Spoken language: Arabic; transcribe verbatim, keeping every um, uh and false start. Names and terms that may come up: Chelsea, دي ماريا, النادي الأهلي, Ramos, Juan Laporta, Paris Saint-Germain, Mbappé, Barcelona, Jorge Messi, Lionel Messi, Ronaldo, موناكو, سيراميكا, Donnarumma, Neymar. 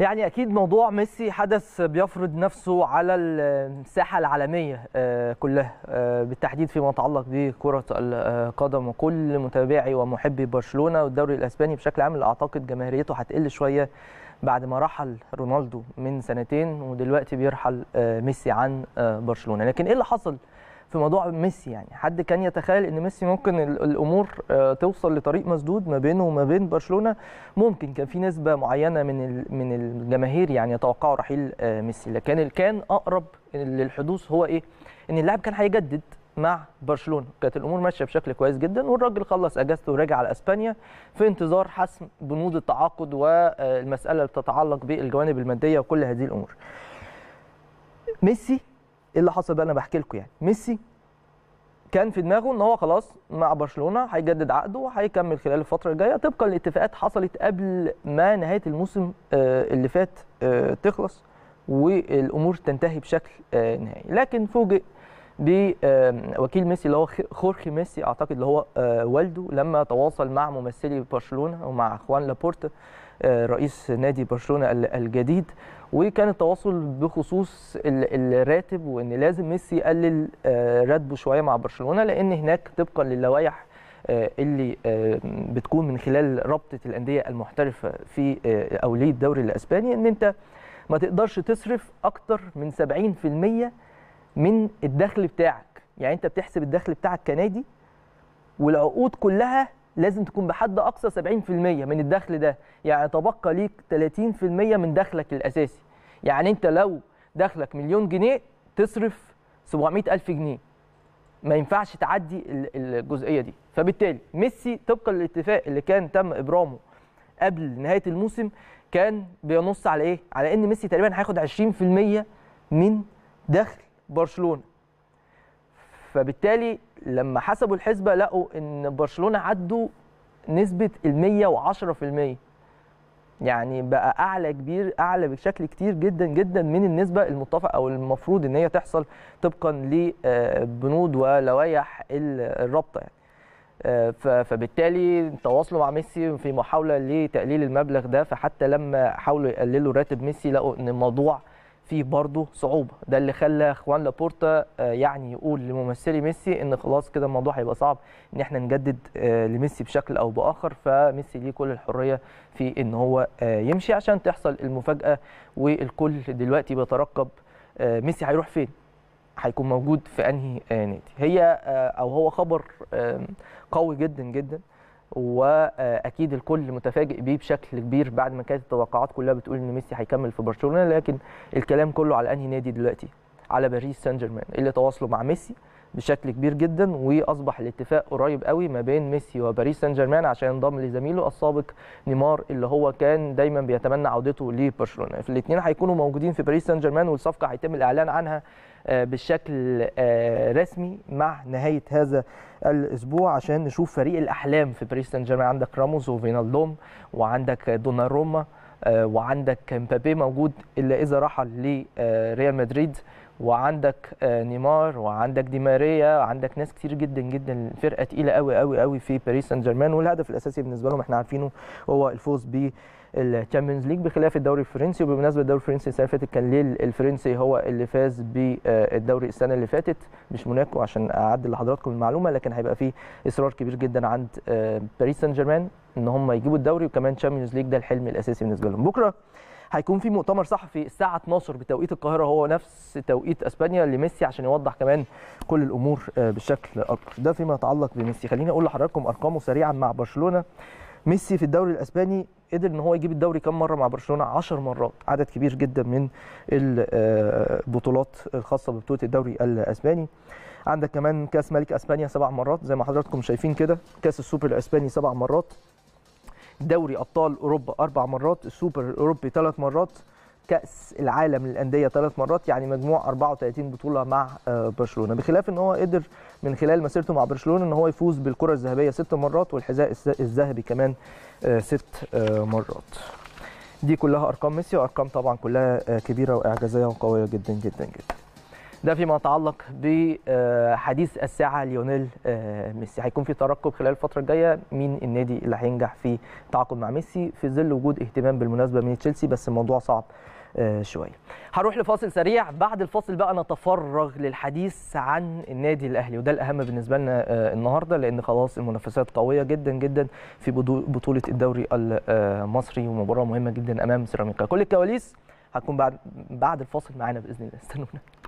يعني أكيد موضوع ميسي حدث بيفرض نفسه على الساحة العالمية كلها، بالتحديد فيما يتعلق بكرة القدم، وكل متابعي ومحبي برشلونة والدوري الأسباني بشكل عام اللي أعتقد جماهيريته هتقل شوية بعد ما رحل رونالدو من سنتين ودلوقتي بيرحل ميسي عن برشلونة. لكن إيه اللي حصل في موضوع ميسي؟ يعني حد كان يتخيل ان ميسي ممكن الامور توصل لطريق مسدود ما بينه وما بين برشلونه؟ ممكن كان في نسبه معينه من من الجماهير يعني يتوقعوا رحيل ميسي، لكن اللي كان اقرب للحدوث هو ايه؟ ان اللاعب كان هيجدد مع برشلونه، كانت الامور ماشيه بشكل كويس جدا، والراجل خلص اجازته ورجع على اسبانيا في انتظار حسم بنود التعاقد والمساله اللي بتتعلق بالجوانب الماديه وكل هذه الامور. ميسي ايه اللي حصل بقى؟ انا بحكي لكم يعني ميسي كان في دماغه ان هو خلاص مع برشلونه هيجدد عقده وهيكمل خلال الفتره الجايه طبقا لاتفاقات حصلت قبل ما نهايه الموسم اللي فات تخلص والامور تنتهي بشكل نهائي، لكن فوجئ بوكيل ميسي اللي هو خورخي ميسي اعتقد اللي هو والده لما تواصل مع ممثلي برشلونه ومع خوان لابورتا رئيس نادي برشلونه الجديد، وكان التواصل بخصوص الراتب وان لازم ميسي يقلل راتبه شويه مع برشلونه لان هناك طبقا للوائح اللي بتكون من خلال رابطه الانديه المحترفه في او ليه الدوري الاسباني ان انت ما تقدرش تصرف اكتر من سبعين في المية من الدخل بتاعك، يعني انت بتحسب الدخل بتاعك كنادي والعقود كلها لازم تكون بحد اقصى سبعين في المية من الدخل ده، يعني تبقى ليك ثلاثين في المية من دخلك الاساسي، يعني انت لو دخلك مليون جنيه تصرف سبعمية ألف جنيه، ما ينفعش تعدي الجزئيه دي. فبالتالي ميسي طبقا للاتفاق اللي كان تم ابرامه قبل نهايه الموسم كان بينص على ايه؟ على ان ميسي تقريبا هياخد عشرين في المية من دخل برشلونه. فبالتالي لما حسبوا الحسبه لقوا ان برشلونه عدوا نسبه المية وعشرة في المية، يعني بقى اعلى كبير اعلى بشكل كتير جدا جدا من النسبه المتفق او المفروض ان هي تحصل طبقا لبنود ولوائح الرابطه يعني. فبالتالي تواصلوا مع ميسي في محاوله لتقليل المبلغ ده، فحتى لما حاولوا يقللوا راتب ميسي لقوا ان الموضوع في برضه صعوبه، ده اللي خلى خوان لابورتا يعني يقول لممثلي ميسي ان خلاص كده الموضوع هيبقى صعب ان احنا نجدد لميسي بشكل او باخر، فميسي ليه كل الحريه في ان هو يمشي عشان تحصل المفاجاه، والكل دلوقتي بيترقب ميسي هيروح فين؟ هيكون موجود في انهي نادي؟ هي او هو خبر قوي جدا جدا واكيد الكل متفاجئ بيه بشكل كبير بعد ما كانت التوقعات كلها بتقول ان ميسي هيكمل في برشلونه، لكن الكلام كله على انهي نادي دلوقتي؟ على باريس سان جيرمان اللي تواصلوا مع ميسي بشكل كبير جدا، واصبح الاتفاق قريب قوي ما بين ميسي وباريس سان جيرمان عشان ينضم لزميله السابق نيمار اللي هو كان دايما بيتمنى عودته لبرشلونه، فالاثنين هيكونوا موجودين في باريس سان جيرمان والصفقه هيتم الاعلان عنها بشكل رسمي مع نهايه هذا الاسبوع عشان نشوف فريق الاحلام في باريس سان جيرمان. عندك راموس وفينالدوم وعندك دوناروما وعندك مبابي موجود الا اذا رحل لريال مدريد، وعندك نيمار وعندك دي ماريا وعندك ناس كتير جدا جدا، فرقه تقيله قوي قوي قوي في باريس سان جيرمان، والهدف الاساسي بالنسبه لهم احنا عارفينه هو الفوز ب الشامبيونز ليج بخلاف الدوري الفرنسي. وبمناسبه الدوري الفرنسي السنه اللي فاتت كان ليه الفرنسي هو اللي فاز بالدوري السنه اللي فاتت مش موناكو عشان اعدل لحضراتكم المعلومه، لكن هيبقى فيه اصرار كبير جدا عند باريس سان جيرمان ان هم يجيبوا الدوري وكمان تشامبيونز ليج، ده الحلم الاساسي بالنسبه لهم. بكره هيكون في مؤتمر صحفي الساعه اتناشر بتوقيت القاهره هو نفس توقيت اسبانيا لميسي عشان يوضح كمان كل الامور بشكل اكبر، ده فيما يتعلق بميسي. خليني اقول لحضراتكم ارقامه سريعا مع برشلونه. ميسي في الدوري الاسباني قدر ان هو يجيب الدوري كم مره مع برشلونه؟ عشر مرات، عدد كبير جدا من البطولات الخاصه ببطوله الدوري الاسباني. عندك كمان كاس ملك اسبانيا سبع مرات زي ما حضراتكم شايفين كده، كاس السوبر الاسباني سبع مرات، دوري ابطال اوروبا اربع مرات، السوبر الاوروبي ثلاث مرات، كاس العالم للانديه ثلاث مرات، يعني مجموع أربعة وثلاثين بطوله مع برشلونه، بخلاف ان هو قدر من خلال مسيرته مع برشلونه ان هو يفوز بالكره الذهبيه ست مرات والحذاء الذهبي كمان ست مرات. دي كلها ارقام ميسي وارقام طبعا كلها كبيره واعجازيه وقويه جدا جدا جدا. ده فيما يتعلق بحديث الساعه ليونيل ميسي. هيكون في ترقب خلال الفتره الجايه مين النادي اللي هينجح في التعاقد مع ميسي في ظل وجود اهتمام بالمناسبه من تشيلسي، بس الموضوع صعب شويه. هروح لفاصل سريع، بعد الفاصل بقى نتفرغ للحديث عن النادي الاهلي، وده الاهم بالنسبه لنا النهارده لان خلاص المنافسات قويه جدا جدا في بطوله الدوري المصري، ومباراه مهمه جدا امام سيراميكا. كل الكواليس هتكون بعد بعد الفاصل معانا باذن الله، استنونا.